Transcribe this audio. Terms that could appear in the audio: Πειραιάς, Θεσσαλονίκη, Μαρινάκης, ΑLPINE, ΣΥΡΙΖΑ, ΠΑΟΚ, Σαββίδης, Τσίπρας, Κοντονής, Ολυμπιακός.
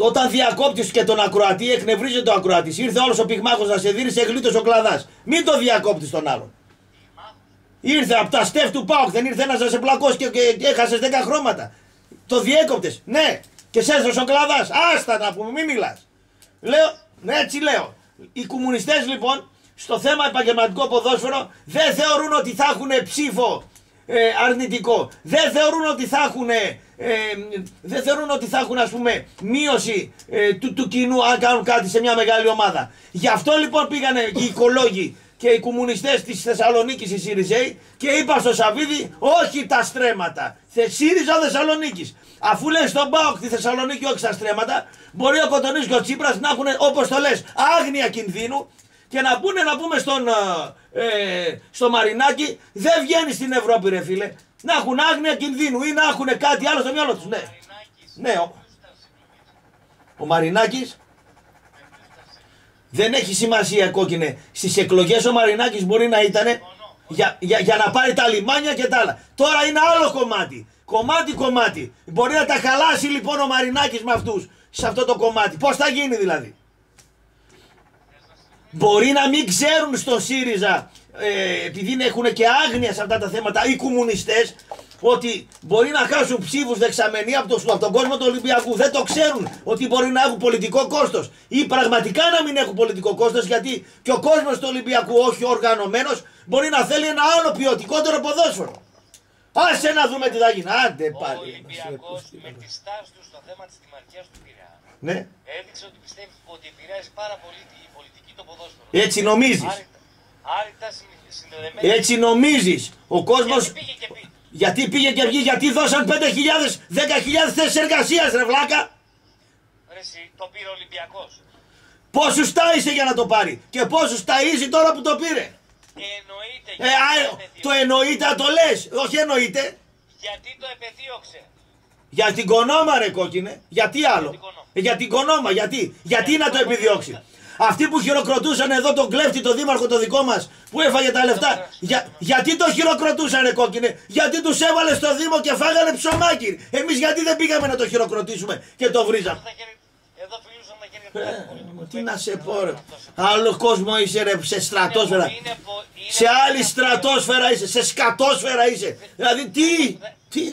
Όταν διακόπτεις και τον ακροατή, εκνευρίζεται το ακροατής. Ήρθε όλος ο πυγμάχος να σε δίνει, σε γλίτωσε ο κλαδάς. Μην το διακόπτεις τον άλλον. Ήρθε από τα στεφ του ΠΑΟΚ, δεν ήρθε ένας να σε πλακώσει και έχασες 10 χρώματα. Το διέκοπτες. Ναι, και σε έδωσε ο κλαδάς. Άστα να πούμε, μην μιλάς. Λέω, ναι, έτσι λέω. Οι κομμουνιστές λοιπόν στο θέμα επαγγελματικό ποδόσφαιρο δεν θεωρούν ότι θα έχουν ψήφο αρνητικό. Δεν θεωρούν ότι θα έχουν, ας πούμε, μείωση του κοινού αν κάνουν κάτι σε μια μεγάλη ομάδα. Γι' αυτό λοιπόν πήγανε οι οικολόγοι και οι κομμουνιστές της Θεσσαλονίκης, οι ΣΥΡΙΖΕΙ, και είπαν στο Σαββίδι, όχι τα στρέμματα. ΣΥΡΙΖΑ Θεσσαλονίκης. Αφού λες στον ΠΑΟΚ τη Θεσσαλονίκη, όχι τα στρέμματα, μπορεί ο Κοντονής και ο Τσίπρας να έχουν, όπως το λες, άγνοια κινδύνου και να πούνε, στο Μαρινάκι, δεν βγαίνει στην Ευρώπη, ρε φίλε. Να έχουν άγνοια κινδύνου ή να έχουν κάτι άλλο στο μυαλό τους. Ναι, ο Μαρινάκης. Δεν έχει σημασία, κόκκινε. Στις εκλογές ο Μαρινάκης μπορεί να ήταν για να πάρει τα λιμάνια και τα άλλα. Τώρα είναι άλλο κομμάτι. Κομμάτι. Μπορεί να τα χαλάσει λοιπόν ο Μαρινάκης με αυτούς. Σε αυτό το κομμάτι. Πώς θα γίνει δηλαδή. Μπορεί να μην ξέρουν στο ΣΥΡΙΖΑ, επειδή έχουν και άγνοια σε αυτά τα θέματα οι κομμουνιστές, ότι μπορεί να χάσουν ψήφους δεξαμενοί από τον κόσμο του Ολυμπιακού. Δεν το ξέρουν ότι μπορεί να έχουν πολιτικό κόστος ή πραγματικά να μην έχουν πολιτικό κόστος, γιατί και ο κόσμος του Ολυμπιακού, όχι οργανωμένος, μπορεί να θέλει ένα άλλο ποιοτικότερο ποδόσφαιρο. Άσε να δούμε τι θα γίνει. Άντε πάλι. Ο Ολυμπιακός με τη στάση του στο θέμα της δημαρχίας του Πειραιά, ναι, έδειξε ότι πιστεύει ότι επηρεάζει πάρα πολύ η πολιτική το ποδόσφαιρο. Έτσι νομίζεις. Άρρητα συνδεδεμένοι. Έτσι νομίζεις. Ο κόσμος. Γιατί πήγε και βγήκε, γιατί δώσαν 5.000, 10.000 θέσεις εργασίας, ρε βλάκα. Ρε εσύ, το πήρε ο Ολυμπιακός. Πόσους ταΐσε για να το πάρει και πόσους ταΐζει τώρα που το πήρε. Εννοείται. Το εννοείται, το λες. Όχι εννοείται. Γιατί το επεδίωξε. Για την κονόμα, ρε κόκκινε. Γιατί άλλο. Για την κονόμα, γιατί να το επιδιώξει. Αυτοί που χειροκροτούσαν εδώ τον κλέφτη, τον δήμαρχο το δικό μας, που έφαγε τα λεφτά, γιατί το χειροκροτούσαν, ρε κόκκινε, γιατί τους έβαλε στο Δήμο και φάγανε ψωμάκι. Εμείς γιατί δεν πήγαμε να το χειροκροτήσουμε και το βρίζαμε. Εδώ φιλούσαν τα χέρια του. Τι να σε πω, ρε. Άλλο κόσμο είσαι, ρε, σε στρατόσφαιρα. Σε άλλη στρατόσφαιρα είσαι, σε σκατόσφαιρα είσαι. Δηλαδή τι.